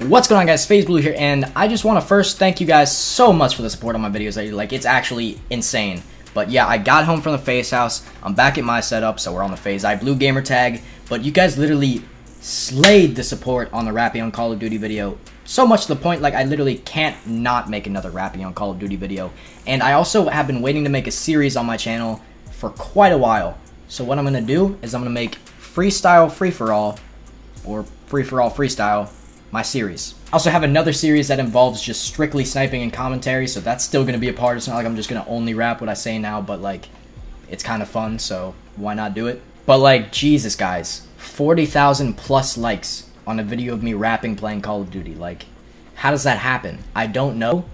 What's going on, guys? FaZe Bloo here, and I just want to first thank you guys so much for the support on my videos. That you like, it's actually insane. But yeah, I got home from the FaZe house. I'm back at my setup, so we're on the FaZe Bloo gamer tag. But you guys literally slayed the support on the Rappy on Call of Duty video. So much to the point, like, I literally can't not make another Rappy on Call of Duty video. And I also have been waiting to make a series on my channel for quite a while. So what I'm going to do is I'm going to make Freestyle Free-For-All, or Free-For-All Freestyle, my series. I also have another series that involves just strictly sniping and commentary, so that's still going to be a part. It's not like I'm just going to only rap what I say now, but like, it's kind of fun, so why not do it? But like, Jesus, guys, 40,000 plus likes on a video of me rapping playing Call of Duty. Like, how does that happen? I don't know,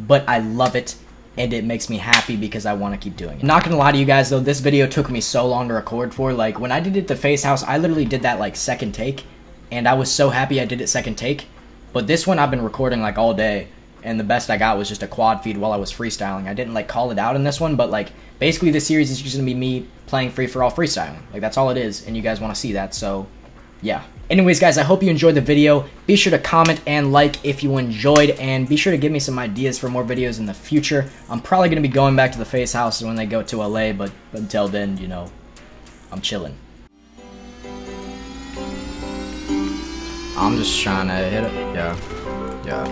but I love it, and it makes me happy because I want to keep doing it. I'm not going to lie to you guys, though, this video took me so long to record for. Like, when I did it at the FaZe house, I literally did that like second take. And I was so happy I did it second take. But this one I've been recording like all day, and the best I got was just a quad feed while I was freestyling. I didn't like call it out in this one, but like, basically this series is just gonna be me playing free-for-all freestyling. Like, that's all it is, and you guys wanna see that, so yeah. Anyways, guys, I hope you enjoyed the video. Be sure to comment and like if you enjoyed, and be sure to give me some ideas for more videos in the future. I'm probably gonna be going back to the FaZe house when they go to LA, but until then, you know, I'm chilling. I'm just trying to hit it, yeah.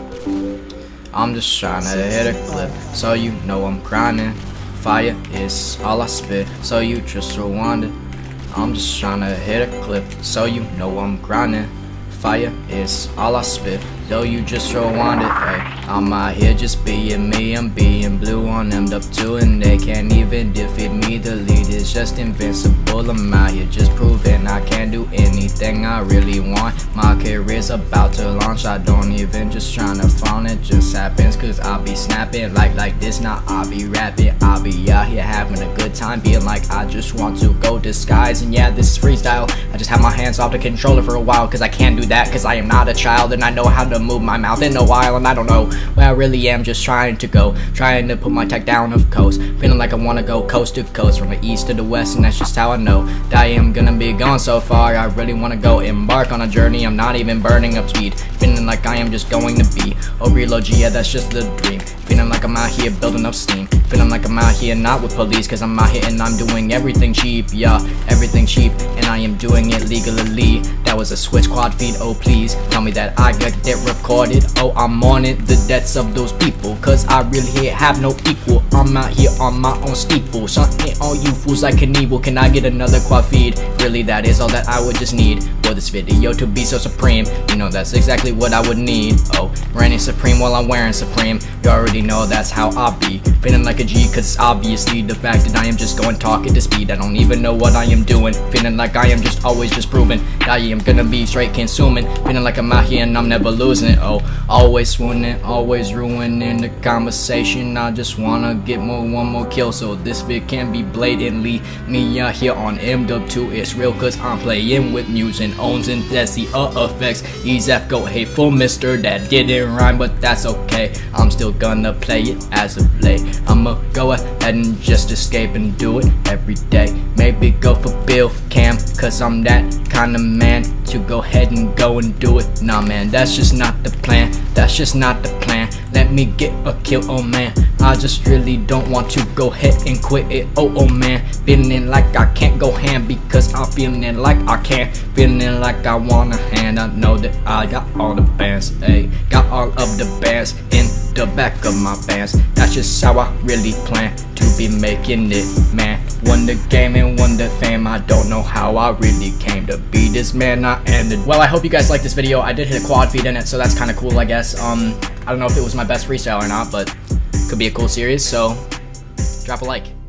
I'm just trying to hit a clip, so you know I'm grinding. Fire is all I spit, so you just rewind it. I'm just trying to hit a clip, so you know I'm grinding. Fire is all I spit, though you just rewind it. Ay, I'm out here just being me, I'm being blue on MW2, and they can't even defeat me. The lead is just invincible. I'm out here just proving I can do anything I really want. My career's about to launch, I don't even just tryna flaunt. It just happens cause I be snapping like this, now I be rapping. I be out here having a good time, being like I just want to go disguise. And yeah, this is freestyle, I just have my hands off the controller for a while, cause I can't do that. Cause I am not a child, and I know how to move my mouth in a while, and I don't know where I really am, just trying to go, trying to put my tech down, of coast, feeling like I wanna go coast to coast, from the east to the west, and that's just how I know that I am gonna be gone so far. I really wanna go embark on a journey, I'm not even burning up speed, feeling like I am just going to be a real OG, yeah, that's just the dream, feeling like I'm out here building up steam, feeling like I'm out here not with police, cause I'm out here and I'm doing everything cheap, yeah, everything cheap, and I am doing it legally. That was a switch quad feed, oh please, tell me that I got that recorded. Oh, I'm on it, the deaths of those people, cause I really have no equal. I'm out here on my own steeple, shunting all you fools like Knievel. Can I get another quad feed? Really, that is all that I would just need for this video to be so supreme. You know, that's exactly what I would need. Oh, reigning supreme while I'm wearing Supreme. You already know that's how I be, feeling like a G, cause obviously the fact that I am just going talking to speed, I don't even know what I am doing, feeling like I am just always just proving that I am gonna be straight consuming, feeling like I'm out here and I'm never losing it. Oh, always swooning, always ruining the conversation. I just wanna get one more kill, so this vid can be blatantly me out here on MW2. It's real cause I'm playing with news and owns and that's the effects. EZF go hateful mister, that didn't rhyme, but that's okay, I'm still gonna play it as a play. I'ma go ahead and just escape and do it every day. Maybe go for Bill Cam, cause I'm that kind of man to go ahead and go and do it. Nah, man, that's just not the plan, that's just not the plan. Let me get a kill, oh man, I just really don't want to go ahead and quit it. Oh man, feeling like I can't go ham, because I'm feeling like I can, feeling like I want a hand. I know that I got all the bands, ayy, got all of the bands in the back of my pants. That's just how I really plan to be making it, man. Won the game and won the fame, I don't know how I really came to be this man I am. Well, I hope you guys liked this video. I did hit a quad feed in it, so that's kind of cool, I guess. I don't know if it was my best freestyle or not, but could be a cool series, so drop a like.